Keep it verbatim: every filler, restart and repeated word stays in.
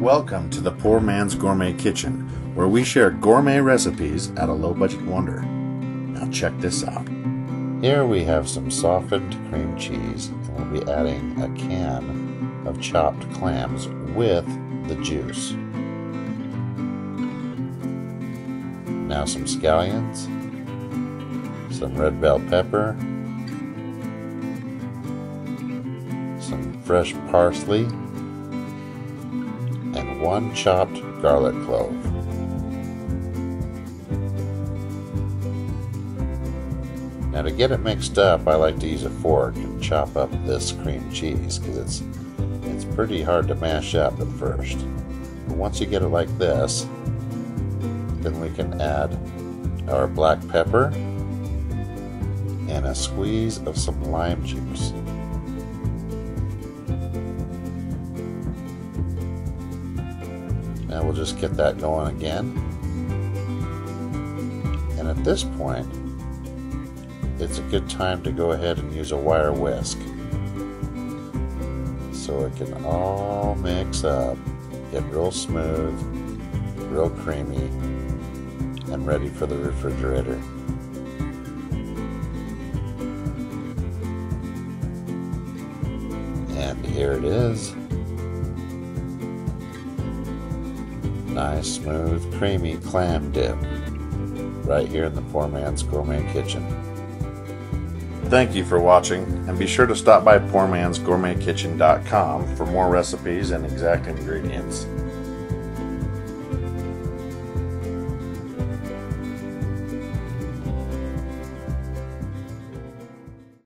Welcome to the Poor Man's Gourmet Kitchen, where we share gourmet recipes at a low-budget wonder. Now check this out. Here we have some softened cream cheese, and we'll be adding a can of chopped clams with the juice. Now some scallions, some red bell pepper, some fresh parsley, and one chopped garlic clove. Now to get it mixed up, I like to use a fork and chop up this cream cheese, because it's it's pretty hard to mash up at first. But once you get it like this, then we can add our black pepper and a squeeze of some lime juice. Now we'll just get that going again. And at this point, it's a good time to go ahead and use a wire whisk, so it can all mix up, get real smooth, real creamy, and ready for the refrigerator. And here it is. Nice, smooth, creamy clam dip right here in the Poor Man's Gourmet Kitchen. Thank you for watching, and be sure to stop by poor mans gourmet kitchen dot com for more recipes and exact ingredients.